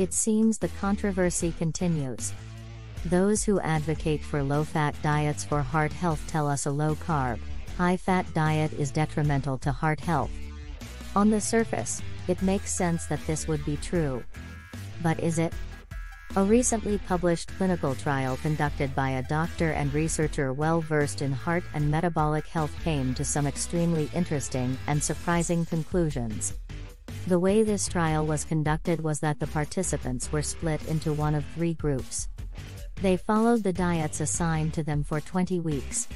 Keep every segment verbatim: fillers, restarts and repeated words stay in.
It seems the controversy continues. Those who advocate for low-fat diets for heart health tell us a low-carb, high-fat diet is detrimental to heart health. On the surface, it makes sense that this would be true. But is it? A recently published clinical trial conducted by a doctor and researcher well-versed in heart and metabolic health came to some extremely interesting and surprising conclusions. The way this trial was conducted was that the participants were split into one of three groups. They followed the diets assigned to them for twenty weeks.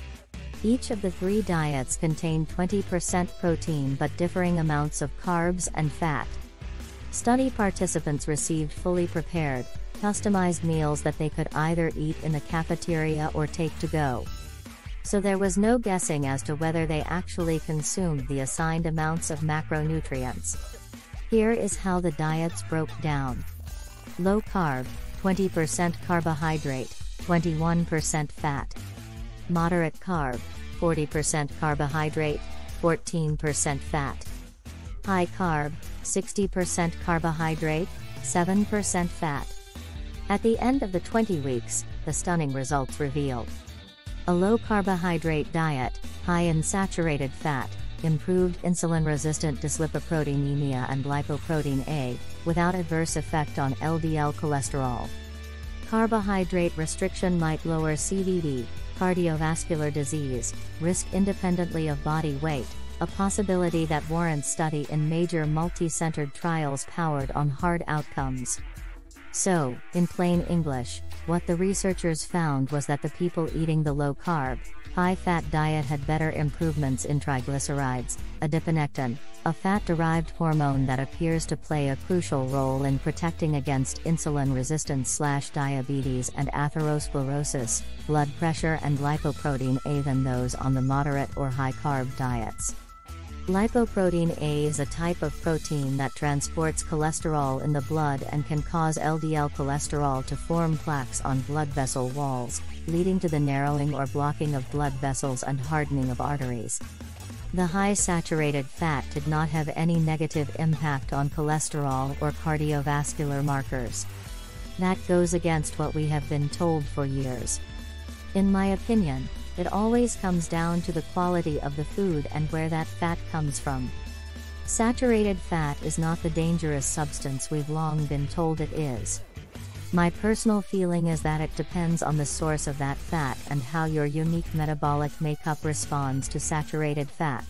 Each of the three diets contained twenty percent protein but differing amounts of carbs and fat. Study participants received fully prepared, customized meals that they could either eat in the cafeteria or take to go. So there was no guessing as to whether they actually consumed the assigned amounts of macronutrients. Here is how the diets broke down. Low carb, twenty percent carbohydrate, twenty-one percent fat. Moderate carb, forty percent carbohydrate, fourteen percent fat. High carb, sixty percent carbohydrate, seven percent fat. At the end of the twenty weeks, the stunning results revealed. A low-carbohydrate diet, high in saturated fat, improved insulin-resistant dyslipoproteinemia and lipoprotein A, without adverse effect on L D L cholesterol. Carbohydrate restriction might lower C V D, cardiovascular disease, risk independently of body weight, a possibility that warrants study in major multi-centered trials powered on hard outcomes. So, in plain English, what the researchers found was that the people eating the low-carb, high-fat diet had better improvements in triglycerides, adiponectin, a fat-derived hormone that appears to play a crucial role in protecting against insulin resistance/diabetes and atherosclerosis, blood pressure and lipoprotein A than those on the moderate or high-carb diets. Lipoprotein A is a type of protein that transports cholesterol in the blood and can cause L D L cholesterol to form plaques on blood vessel walls, leading to the narrowing or blocking of blood vessels and hardening of arteries. The high saturated fat did not have any negative impact on cholesterol or cardiovascular markers. That goes against what we have been told for years. In my opinion, it always comes down to the quality of the food and where that fat comes from. Saturated fat is not the dangerous substance we've long been told it is. My personal feeling is that it depends on the source of that fat and how your unique metabolic makeup responds to saturated fat.